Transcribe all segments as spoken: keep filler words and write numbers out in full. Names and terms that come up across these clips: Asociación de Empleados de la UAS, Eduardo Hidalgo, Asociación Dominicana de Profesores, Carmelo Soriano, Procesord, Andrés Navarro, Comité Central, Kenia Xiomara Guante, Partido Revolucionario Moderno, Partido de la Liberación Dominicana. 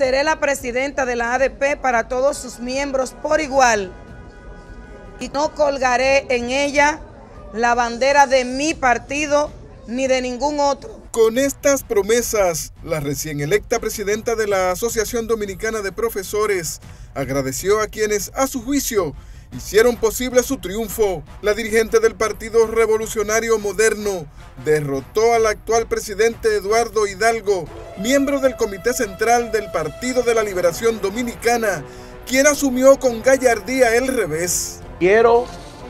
seré la presidenta de la A D P para todos sus miembros por igual y no colgaré en ella la bandera de mi partido ni de ningún otro. Con estas promesas, la recién electa presidenta de la Asociación Dominicana de Profesores agradeció a quienes, a su juicio, hicieron posible su triunfo. La dirigente del Partido Revolucionario Moderno derrotó al actual presidente Eduardo Hidalgo, miembro del Comité Central del Partido de la Liberación Dominicana, quien asumió con gallardía el revés. Quiero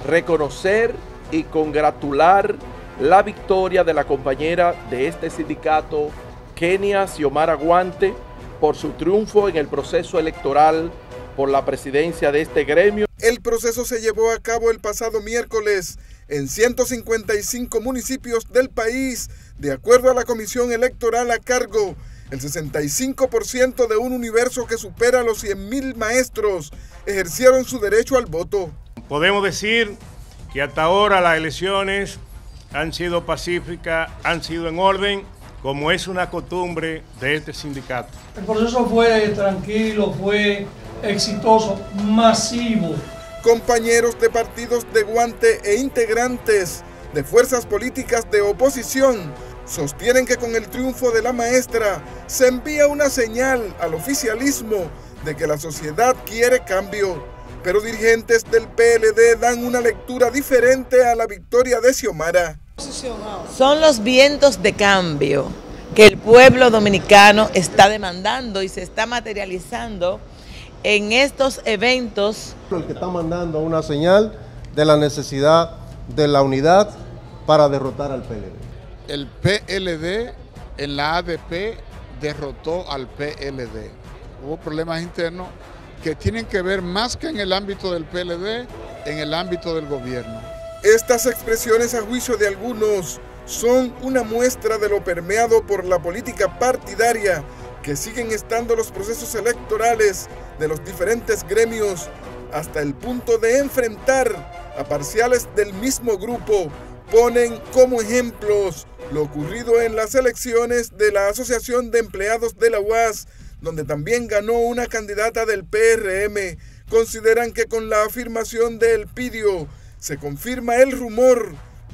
reconocer y congratular la victoria de la compañera de este sindicato, Kenia Xiomara Guante, por su triunfo en el proceso electoral por la presidencia de este gremio. El proceso se llevó a cabo el pasado miércoles en ciento cincuenta y cinco municipios del país. De acuerdo a la comisión electoral a cargo, el sesenta y cinco por ciento de un universo que supera los cien mil maestros ejercieron su derecho al voto. Podemos decir que hasta ahora las elecciones han sido pacíficas, han sido en orden, como es una costumbre de este sindicato. El proceso fue tranquilo, fue exitoso, masivo. Compañeros de partidos de Guante e integrantes de fuerzas políticas de oposición sostienen que con el triunfo de la maestra se envía una señal al oficialismo de que la sociedad quiere cambio. Pero dirigentes del P L D dan una lectura diferente a la victoria de Xiomara. Son los vientos de cambio que el pueblo dominicano está demandando y se está materializando en estos eventos. El que está mandando una señal de la necesidad de la unidad para derrotar al P L D. El P L D en la A D P derrotó al P L D. Hubo problemas internos que tienen que ver más que en el ámbito del P L D, en el ámbito del gobierno. Estas expresiones, a juicio de algunos, son una muestra de lo permeado por la política partidaria que siguen estando los procesos electorales de los diferentes gremios, hasta el punto de enfrentar a parciales del mismo grupo. Ponen como ejemplos lo ocurrido en las elecciones de la Asociación de Empleados de la U A S, donde también ganó una candidata del P R M, consideran que con la afirmación de Elpidio se confirma el rumor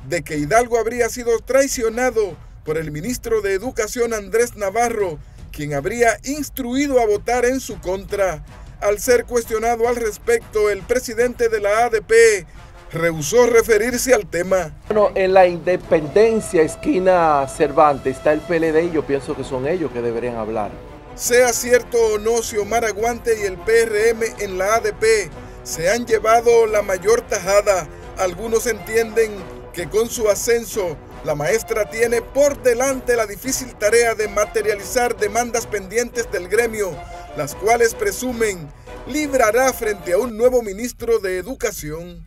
de que Hidalgo habría sido traicionado por el ministro de Educación Andrés Navarro, quien habría instruido a votar en su contra. Al ser cuestionado al respecto, el presidente de la A D P rehusó referirse al tema. Bueno, en la Independencia, esquina Cervantes, está el P L D y yo pienso que son ellos que deberían hablar. Sea cierto o no, Xiomara Guante y el P R M en la A D P se han llevado la mayor tajada. Algunos entienden que con su ascenso, la maestra tiene por delante la difícil tarea de materializar demandas pendientes del gremio, las cuales presumen librará frente a un nuevo ministro de Educación.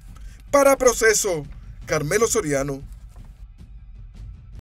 Para Proceso, Carmelo Soriano.